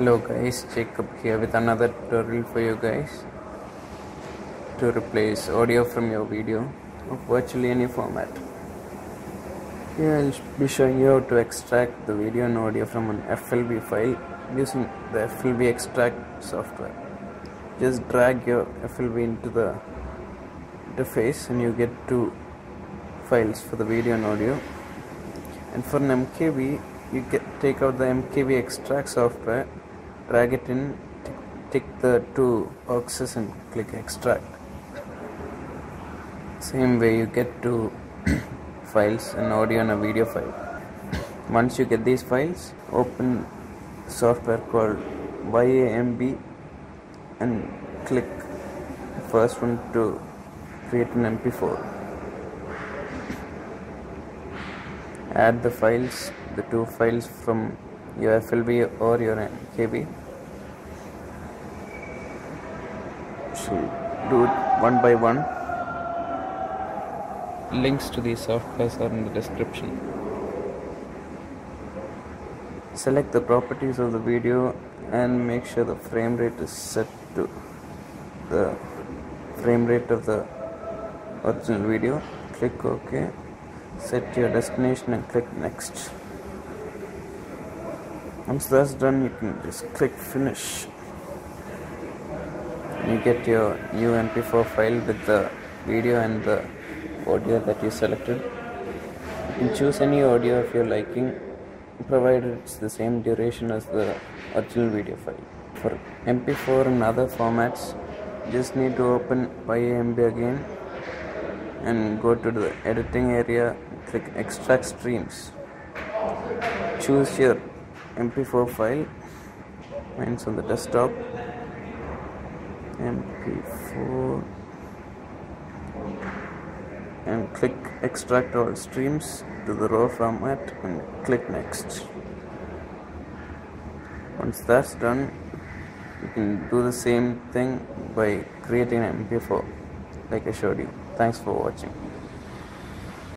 Hello guys, Jacob here with another tutorial for you guys to replace audio from your video of virtually any format. Here I'll be showing you how to extract the video and audio from an FLV file using the FLV extract software. Just drag your FLV into the interface and you get two files for the video and audio. And for an MKV, you take out the MKV extract software, drag it in, tick the two boxes and click extract. Same way you get two files, an audio and a video file. Once you get these files, open software called YAMB and click the first one to create an MP4. Add the files, the two files from your FLV or your MKV. So do it one by one. Links to these softwares are in the description. Select the properties of the video and make sure the frame rate is set to the frame rate of the original video. Click OK. Set your destination and click next. Once that's done, you can just click finish. You get your new MP4 file with the video and the audio that you selected. You can choose any audio of your liking, provided it's the same duration as the original video file. For MP4 and other formats, you just need to open YAMB again and go to the editing area, click extract streams, choose your MP4 file. Mine's on the desktop. MP4 and click extract all streams to the raw format and click next. Once that's done, you can do the same thing by creating an MP4 like I showed you. Thanks for watching.